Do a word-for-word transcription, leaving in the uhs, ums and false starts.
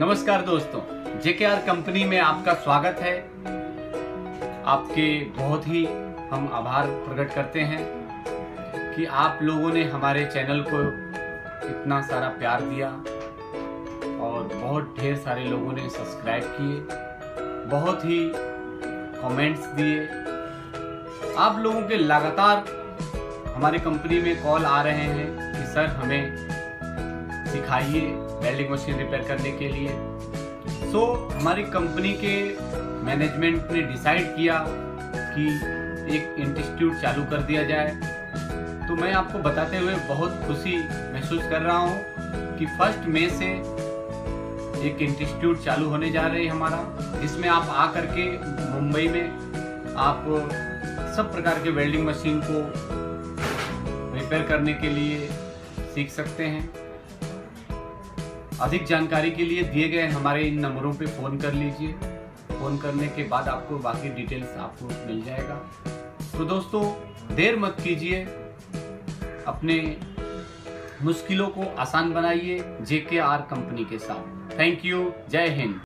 नमस्कार दोस्तों, जेकेआर कंपनी में आपका स्वागत है। आपके बहुत ही हम आभार प्रकट करते हैं कि आप लोगों ने हमारे चैनल को इतना सारा प्यार दिया और बहुत ढेर सारे लोगों ने सब्सक्राइब किए, बहुत ही कमेंट्स दिए। आप लोगों के लगातार हमारी कंपनी में कॉल आ रहे हैं कि सर हमें सिखाइए वेल्डिंग मशीन रिपेयर करने के लिए। सो so, हमारी कंपनी के मैनेजमेंट ने डिसाइड किया कि एक इंस्टीट्यूट चालू कर दिया जाए। तो मैं आपको बताते हुए बहुत खुशी महसूस कर रहा हूँ कि फर्स्ट मई से एक इंस्टीट्यूट चालू होने जा रही है हमारा, जिसमें आप आ करके मुंबई में आप सब प्रकार के वेल्डिंग मशीन को रिपेयर करने के लिए सीख सकते हैं। अधिक जानकारी के लिए दिए गए हमारे इन नंबरों पे फ़ोन कर लीजिए। फ़ोन करने के बाद आपको बाकी डिटेल्स आपको मिल जाएगा। तो दोस्तों, देर मत कीजिए, अपने मुश्किलों को आसान बनाइए जेकेआर कंपनी के साथ। थैंक यू, जय हिंद।